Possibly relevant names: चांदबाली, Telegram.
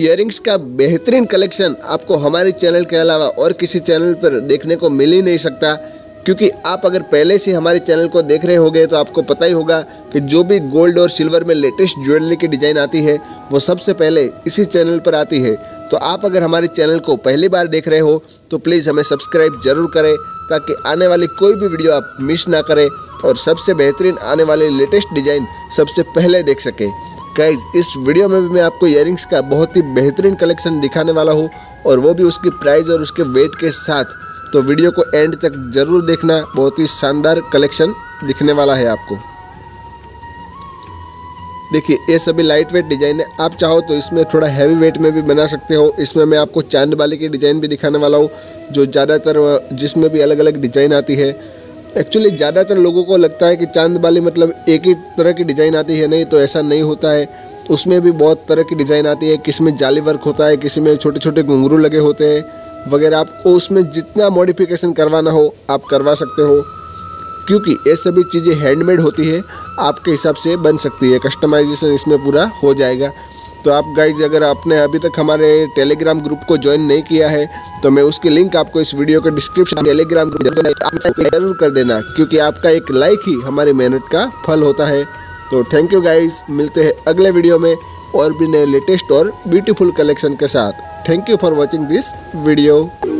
Earrings का बेहतरीन collection आपको हमारे चैनल के अलावा और किसी चैनल पर देखने को मिल ही नहीं सकता, क्योंकि आप अगर पहले से हमारे चैनल को देख रहे होंगे तो आपको पता ही होगा कि जो भी गोल्ड और सिल्वर में लेटेस्ट ज्वेलरी की डिज़ाइन आती है वो सबसे पहले इसी चैनल पर आती है। तो आप अगर हमारे चैनल को पहली बार देख रहे हो तो प्लीज़ हमें सब्सक्राइब जरूर करें ताकि आने वाली कोई भी वीडियो आप मिस ना करें और सबसे बेहतरीन आने वाले लेटेस्ट डिज़ाइन सबसे पहले देख सकें। गाइज, इस वीडियो में भी मैं आपको इयररिंग्स का बहुत ही बेहतरीन कलेक्शन दिखाने वाला हूँ और वो भी उसकी प्राइस और उसके वेट के साथ, तो वीडियो को एंड तक जरूर देखना। बहुत ही शानदार कलेक्शन दिखने वाला है आपको। देखिए, ये सभी लाइट वेट डिजाइन है, आप चाहो तो इसमें थोड़ा हैवी वेट में भी बना सकते हो। इसमें मैं आपको चांदबाली की डिज़ाइन भी दिखाने वाला हूँ, जो ज़्यादातर जिसमें भी अलग अलग डिज़ाइन आती है। एक्चुअली ज़्यादातर लोगों को लगता है कि चांदबाली मतलब एक ही तरह की डिज़ाइन आती है, नहीं तो ऐसा नहीं होता है। उसमें भी बहुत तरह की डिज़ाइन आती है, किसी में जाली वर्क होता है, किसी में छोटे छोटे घुंघरू लगे होते हैं वगैरह। आपको उसमें जितना मॉडिफिकेशन करवाना हो आप करवा सकते हो, क्योंकि ये सभी चीज़ें हैंडमेड होती है, आपके हिसाब से बन सकती है, कस्टमाइजेशन इसमें पूरा हो जाएगा। तो आप गाइज अगर आपने अभी तक हमारे टेलीग्राम ग्रुप को ज्वाइन नहीं किया है तो मैं उसकी लिंक आपको इस वीडियो के डिस्क्रिप्शन टेलीग्राम ग्रुप जरूर कर देना, क्योंकि आपका एक लाइक ही हमारी मेहनत का फल होता है। तो थैंक यू गाइज, मिलते हैं अगले वीडियो में और भी नए लेटेस्ट और ब्यूटीफुल कलेक्शन के साथ। Thank you for watching this video.